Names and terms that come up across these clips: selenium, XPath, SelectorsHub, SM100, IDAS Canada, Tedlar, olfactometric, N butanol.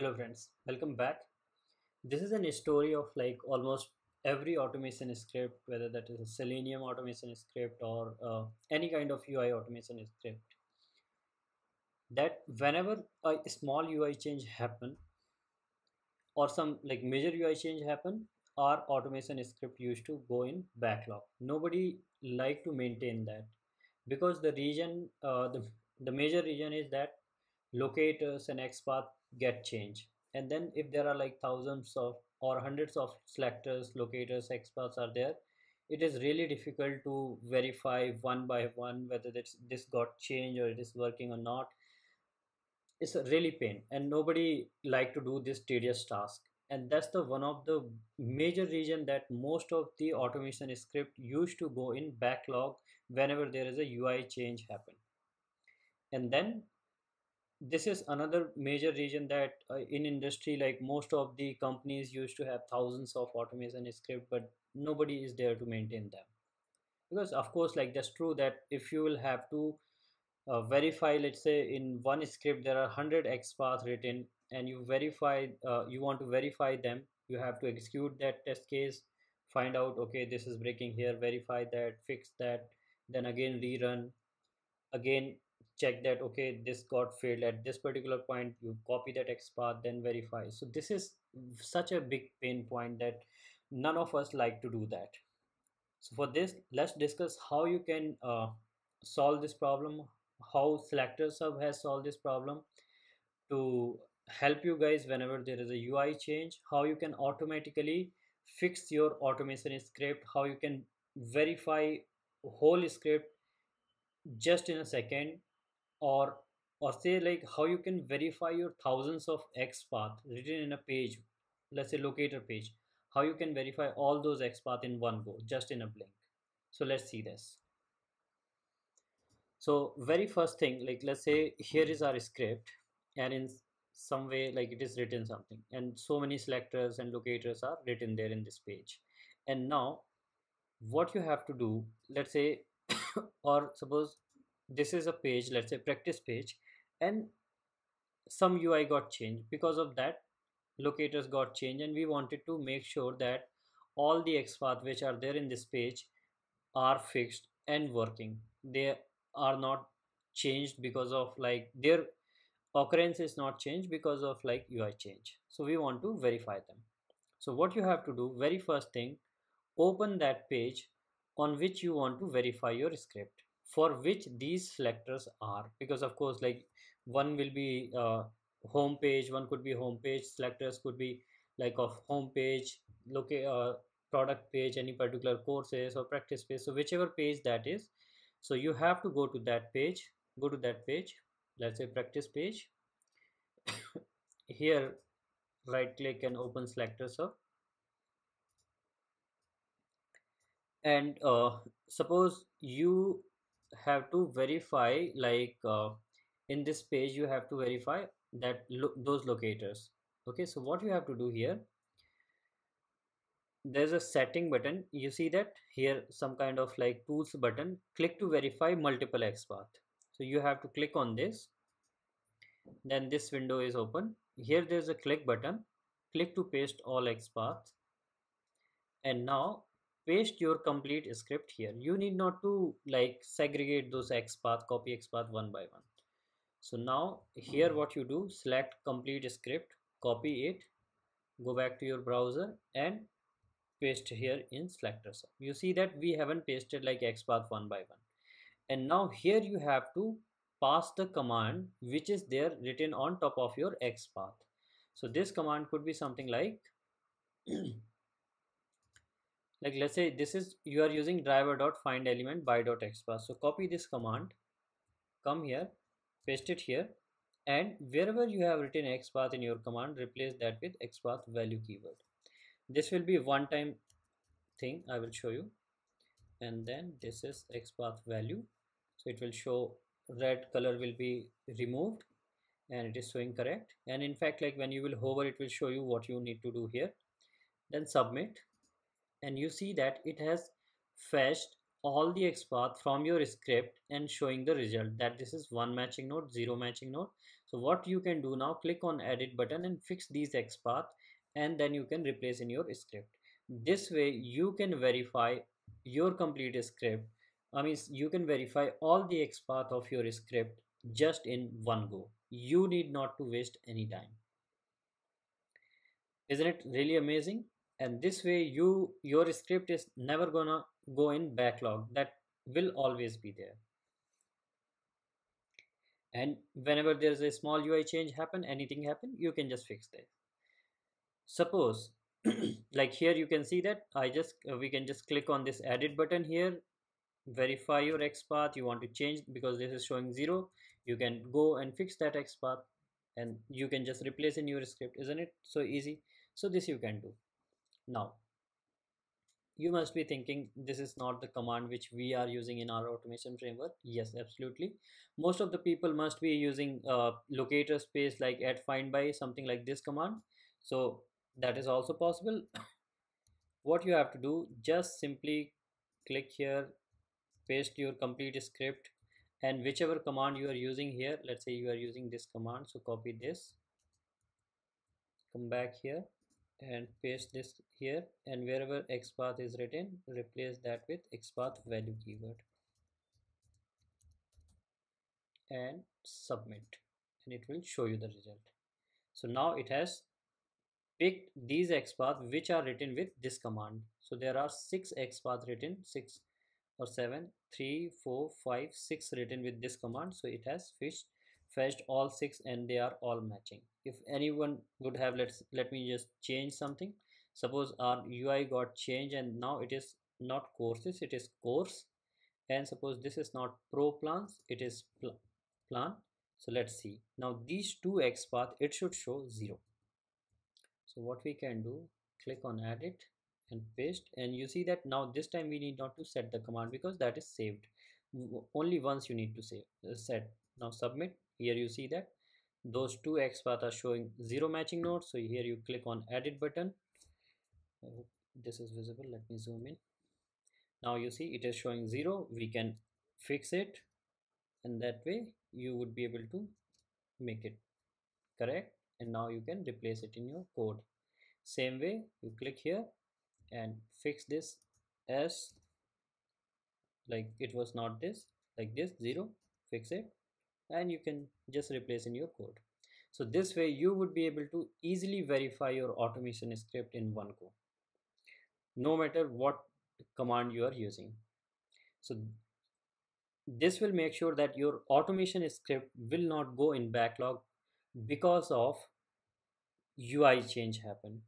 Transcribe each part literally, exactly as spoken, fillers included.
Hello friends, welcome back. This is a story of like almost every automation script, whether that is a Selenium automation script or uh, any kind of U I automation script, that whenever a small U I change happen or some like major U I change happen, our automation script used to go in backlog. Nobody like to maintain that because the reason, uh, the, the major reason is that locators and XPath get changed, and then if there are like thousands of or hundreds of selectors, locators, XPaths are there, it is really difficult to verify one by one whether that's, this got changed or it is working or not. It's a really pain and nobody like to do this tedious task, and that's the one of the major reason that most of the automation script used to go in backlog whenever there is a U I change happen. And then this is another major reason that uh, in industry, like most of the companies used to have thousands of automation script, but nobody is there to maintain them. Because of course, like that's true that if you will have to uh, verify, let's say in one script, there are one hundred XPath written and you verify, uh, you want to verify them. You have to execute that test case, find out, okay, this is breaking here, verify that, fix that, then again, rerun again. Check that, okay, this got failed at this particular point, you copy that XPath, then verify. So this is such a big pain point that none of us like to do that. So for this, let's discuss how you can uh, solve this problem, how SelectorsHub has solved this problem to help you guys whenever there is a U I change, how you can automatically fix your automation script, how you can verify whole script just in a second, or or say like how you can verify your thousands of XPath written in a page, let's say locator page, how you can verify all those XPath in one go, just in a blink. So let's see this. So very first thing, like let's say here is our script and in some way like it is written something and so many selectors and locators are written there in this page. And now what you have to do, let's say or suppose this is a page, let's say practice page, and some U I got changed. Because of that, locators got changed and we wanted to make sure that all the XPath which are there in this page are fixed and working. They are not changed because of like their occurrence is not changed because of like U I change. So we want to verify them. So what you have to do, very first thing, open that page on which you want to verify your script, for which these selectors are, because of course like one will be uh, home page, one could be home page, selectors could be like of home page, locate, uh, product page, any particular courses or practice page, so whichever page that is. So you have to go to that page, go to that page, let's say practice page. Here right click and open SelectorsHub. And uh, suppose you have to verify like uh, in this page you have to verify that lo those locators. Okay, so what you have to do here, there's a setting button, you see that here, some kind of like tools button, click to verify multiple XPath. So you have to click on this, then this window is open. Here there's a click button, click to paste all XPath, and now paste your complete script here. You need not to like segregate those XPath, copy XPath one by one. So now here what you do, select complete script, copy it, go back to your browser and paste here in SelectorsHub. You see that we haven't pasted like XPath one by one. And now here you have to pass the command which is there written on top of your XPath. So this command could be something like like let's say this is, you are using driver.findElement by.xpath. So copy this command, come here, paste it here, and wherever you have written XPath in your command, replace that with XPath value keyword. This will be one time thing, I will show you. And then this is XPath value. So it will show red color will be removed and it is showing correct. And in fact, like when you will hover, it will show you what you need to do here. Then submit. And you see that it has fetched all the XPath from your script and showing the result that this is one matching node, zero matching node. So what you can do now, click on edit button and fix these XPath, and then you can replace in your script. This way you can verify your complete script. I mean, you can verify all the XPath of your script just in one go. You need not to waste any time. Isn't it really amazing? And this way you your script is never gonna go in backlog. That will always be there. And whenever there's a small U I change happen, anything happen, you can just fix that. Suppose like here you can see that I just uh, we can just click on this edit button here, verify your XPath. You want to change because this is showing zero. You can go and fix that XPath and you can just replace in your script. Isn't it so easy? So this you can do. Now you must be thinking this is not the command which we are using in our automation framework. Yes, absolutely. Most of the people must be using uh, locator space like at find by, something like this command. So that is also possible. What you have to do, just simply click here, paste your complete script, and whichever command you are using here, let's say you are using this command, so copy this, come back here and paste this here, and wherever XPath is written, replace that with XPath value keyword and submit, and it will show you the result. So now it has picked these XPath which are written with this command. So there are six XPath written, six or seven, three, four, five, six written with this command. So it has fished, fetched all six, and they are all matching. If anyone would have, let's let me just change something. Suppose our U I got changed and now it is not courses, it is course. And suppose this is not pro plans, it is pl plan. So let's see. Now these two XPath, it should show zero. So what we can do, click on edit and paste, and you see that now this time we need not to set the command because that is saved. Only once you need to save uh, set. Now submit. Here you see that those two XPath are showing zero matching nodes. So here you click on edit button. I hope this is visible. Let me zoom in. Now you see it is showing zero. We can fix it, and that way you would be able to make it correct. And now you can replace it in your code. Same way you click here and fix this as like it was not this, like this zero, fix it, and you can just replace in your code. So this way you would be able to easily verify your automation script in one go, no matter what command you are using. So this will make sure that your automation script will not go in backlog because of U I change happen.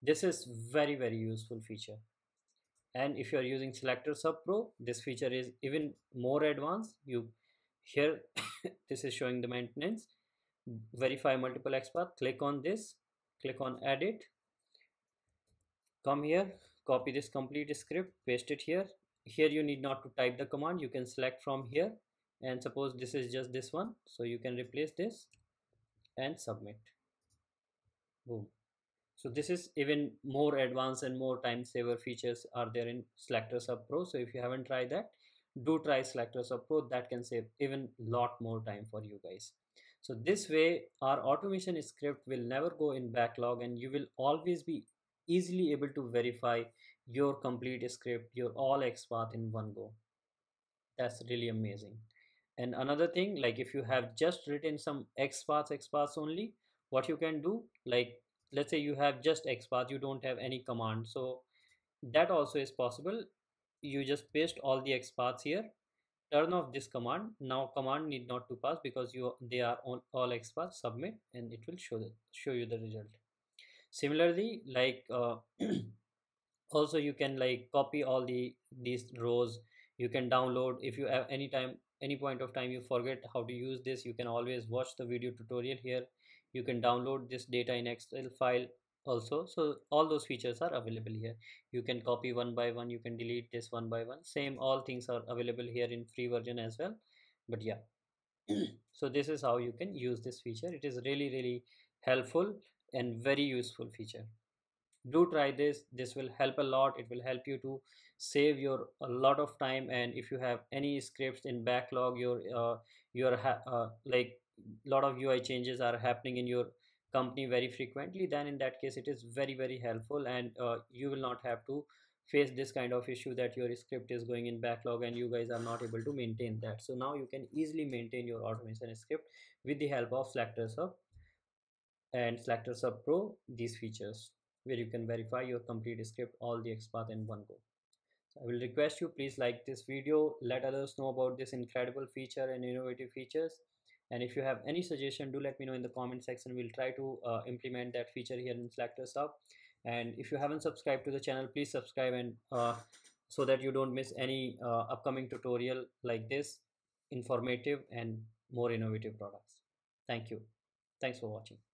This is very very useful feature, and if you are using SelectorsHub Pro, this feature is even more advanced. You here this is showing the maintenance, verify multiple XPath. Click on this, click on edit, come here, copy this complete script, paste it here. Here you need not to type the command, you can select from here, and suppose this is just this one, so you can replace this and submit. Boom. So this is even more advanced and more time saver features are there in SelectorsHub Pro. So if you haven't tried that, do try SelectorsHub Pro. That can save even lot more time for you guys. So this way our automation script will never go in backlog, and you will always be easily able to verify your complete script, your all XPath in one go. That's really amazing. And another thing, like if you have just written some XPath, XPath only, what you can do, like let's say you have just XPath, you don't have any command, so that also is possible. You just paste all the XPaths here, turn off this command. Now command need not to pass because you they are all, all XPath, submit, and it will show the, show you the result. Similarly, like uh, also you can like copy all the these rows. You can download if you have any time, any point of time you forget how to use this, you can always watch the video tutorial here. You can download this data in Excel file also. So all those features are available here. You can copy one by one, you can delete this one by one. Same, all things are available here in free version as well. But yeah, so this is how you can use this feature. It is really really helpful and very useful feature. Do try this. This will help a lot. It will help you to save your a lot of time. And if you have any scripts in backlog, your uh, your ha uh, like lot of U I changes are happening in your company very frequently, then in that case it is very very helpful, and uh, you will not have to face this kind of issue that your script is going in backlog and you guys are not able to maintain that. So now you can easily maintain your automation script with the help of SelectorsHub and SelectorsHub Pro, these features where you can verify your complete script, all the XPath in one go. So I will request you, please like this video, let others know about this incredible feature and innovative features. And if you have any suggestion, do let me know in the comment section. We'll try to uh, implement that feature here in SelectorsHub. And if you haven't subscribed to the channel, please subscribe, and uh, so that you don't miss any uh, upcoming tutorial like this, informative and more innovative products. Thank you. Thanks for watching.